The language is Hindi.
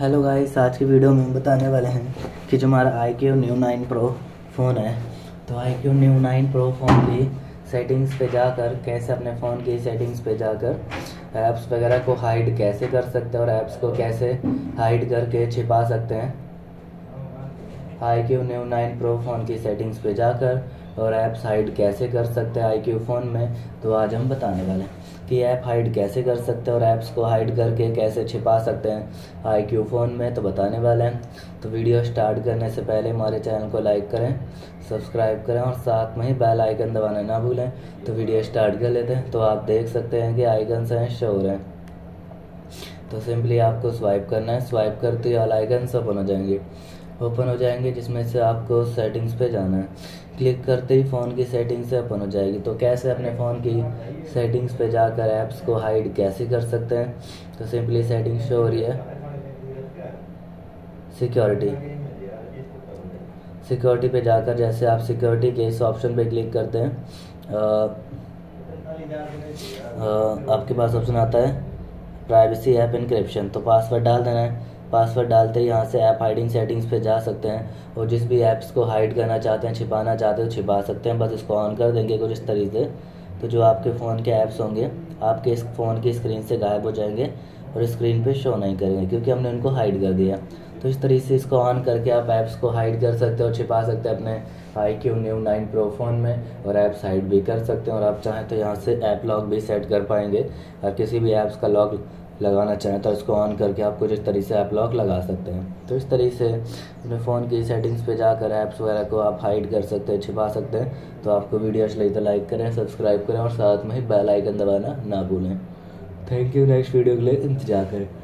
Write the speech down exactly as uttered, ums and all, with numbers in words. हेलो गाइस, आज की वीडियो में हम बताने वाले हैं कि जो हमारा iQOO Neo nine Pro phone है, तो iQOO Neo nine Pro phone की सेटिंग्स पे जाकर कैसे अपने फ़ोन की सेटिंग्स पे जाकर ऐप्स वगैरह को हाइड कैसे कर सकते हैं और ऐप्स को कैसे हाइड करके छिपा सकते हैं। iQOO Neo nine Pro phone की सेटिंग्स पे जाकर और ऐप्स हाइड कैसे कर सकते हैं iQOO फ़ोन में, तो आज हम बताने वाले हैं कि ऐप हाइड कैसे कर सकते हैं और ऐप्स को हाइड करके कैसे छिपा सकते हैं iQOO फ़ोन में, तो बताने वाले हैं। तो वीडियो स्टार्ट करने से पहले हमारे चैनल को लाइक करें, सब्सक्राइब करें और साथ में ही बेल आइकन दबाना ना भूलें। तो वीडियो स्टार्ट कर लेते हैं। तो आप देख सकते हैं कि आइकन से शो हो रहे हैं, तो सिंपली आपको स्वाइप करना है। स्वाइप करते ही ऑल आइकन सब ओपन हो जाएंगे ओपन हो जाएंगे जिसमें से आपको सेटिंग्स पे जाना है। क्लिक करते ही फ़ोन की सेटिंग्स ओपन हो जाएगी। तो कैसे अपने फ़ोन की सेटिंग्स पे जाकर ऐप्स को हाइड कैसे कर सकते हैं, तो सिंपली सेटिंग्स शो हो रही है। सिक्योरिटी सिक्योरिटी पे जाकर जैसे आप सिक्योरिटी के इस ऑप्शन पे क्लिक करते हैं, आ, आ, आपके पास ऑप्शन आता है प्राइवेसी ऐप इनक्रिप्शन। तो पासवर्ड डाल देना है। पासवर्ड डालते ही यहाँ से ऐप हाइडिंग सेटिंग्स पे जा सकते हैं और जिस भी ऐप्स को हाइड करना चाहते हैं, छिपाना चाहते हैं, छिपा सकते हैं। बस इसको ऑन कर देंगे कुछ इस तरीके से, तो जो आपके फ़ोन के ऐप्स होंगे आपके इस फ़ोन की स्क्रीन से गायब हो जाएंगे और स्क्रीन पे शो नहीं करेंगे क्योंकि हमने उनको हाइड कर दिया। तो इस तरीके से इसको ऑन करके आप ऐप्स को हाइड कर सकते हो, छिपा सकते हैं अपने iQOO Neo nine Pro phone में, और ऐप्स हाइड भी कर सकते हैं। और आप चाहें तो यहाँ से ऐप लॉक भी सेट कर पाएंगे, और किसी भी ऐप्स का लॉक लगाना चाहें तो इसको ऑन करके आप कुछ इस तरीके से ऐप लॉक लगा सकते हैं। तो इस तरीके से अपने फ़ोन की सेटिंग्स पे जाकर ऐप्स वगैरह को आप हाइड कर सकते हैं, छिपा सकते हैं। तो आपको वीडियो अच्छी लगी तो लाइक करें, सब्सक्राइब करें और साथ में ही बेल आइकन दबाना ना भूलें। Thank you. नेक्स्ट वीडियो के लिए इंतजार करें।